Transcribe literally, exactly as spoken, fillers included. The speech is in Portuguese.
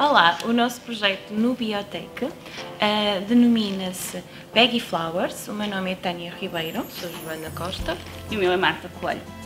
Olá, o nosso projeto no Biotech uh, denomina-se Veggy Flours. O meu nome é Tânia Ribeiro. Sou Joana Costa. E o meu é Marta Coelho.